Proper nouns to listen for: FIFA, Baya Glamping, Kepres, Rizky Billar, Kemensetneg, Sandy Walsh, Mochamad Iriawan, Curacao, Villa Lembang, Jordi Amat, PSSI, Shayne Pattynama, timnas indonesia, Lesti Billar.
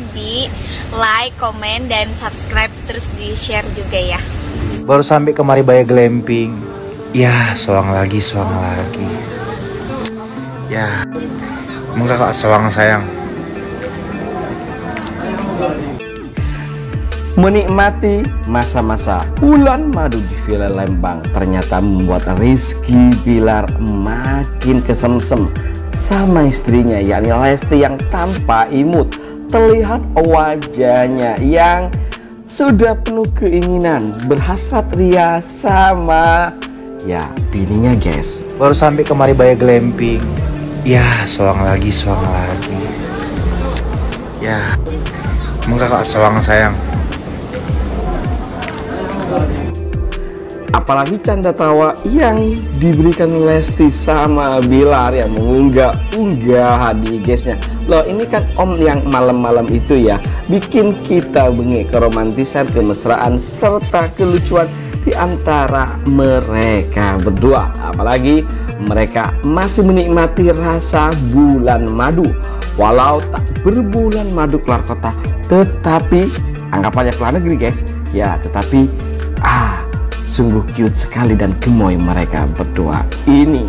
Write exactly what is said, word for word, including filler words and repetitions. lupa di like, komen, dan subscribe, terus di share juga ya. Baru sampai kemari Baya Glamping. Ya, soang lagi, soang lagi. Ya, enggak kok soang sayang. Menikmati masa-masa bulan madu di Villa Lembang ternyata membuat Rizky Billar makin kesemsem sama istrinya, yakni Lesti yang tanpa imut. Terlihat wajahnya yang sudah penuh keinginan, berhasrat ria sama ya bininya, guys. Baru sampai kemari Baya Glamping. Ya, soang lagi, soang lagi. Ya, enggak kok soang sayang. Apalagi canda tawa yang diberikan Lesti sama Billar yang mengunggah unggahan di I G-nya. Loh, ini kan om yang malam-malam itu ya, bikin kita bengek keromantisan, kemesraan, serta kelucuan di antara mereka berdua. Apalagi mereka masih menikmati rasa bulan madu. Walau tak berbulan madu keluar kota, tetapi anggapannya keluar negeri, guys. Ya, tetapi ah, sungguh cute sekali dan gemoy mereka berdua ini.